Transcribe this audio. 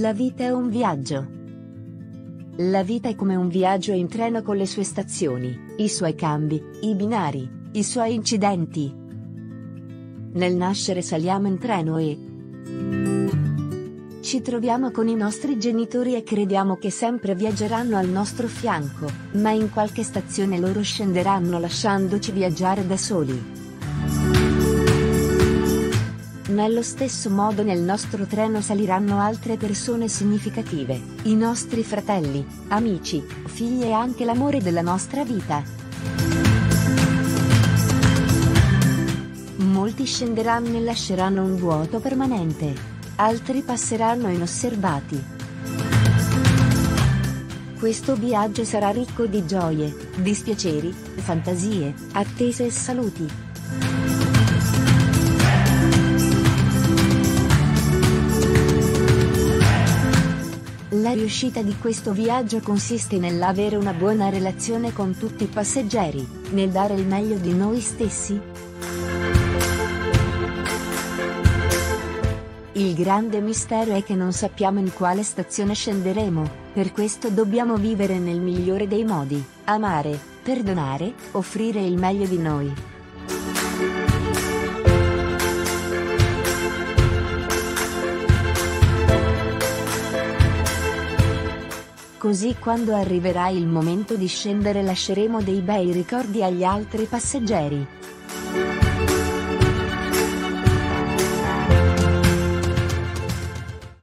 La vita è un viaggio. La vita è come un viaggio in treno con le sue stazioni, i suoi cambi, i binari, i suoi incidenti. Nel nascere saliamo in treno e ci troviamo con i nostri genitori e crediamo che sempre viaggeranno al nostro fianco, ma in qualche stazione loro scenderanno lasciandoci viaggiare da soli. Nello stesso modo nel nostro treno saliranno altre persone significative, i nostri fratelli, amici, figli e anche l'amore della nostra vita. Molti scenderanno e lasceranno un vuoto permanente, altri passeranno inosservati. Questo viaggio sarà ricco di gioie, dispiaceri, fantasie, attese e saluti. La riuscita di questo viaggio consiste nell'avere una buona relazione con tutti i passeggeri, nel dare il meglio di noi stessi. Il grande mistero è che non sappiamo in quale stazione scenderemo, per questo dobbiamo vivere nel migliore dei modi, amare, perdonare, offrire il meglio di noi. Così quando arriverà il momento di scendere lasceremo dei bei ricordi agli altri passeggeri.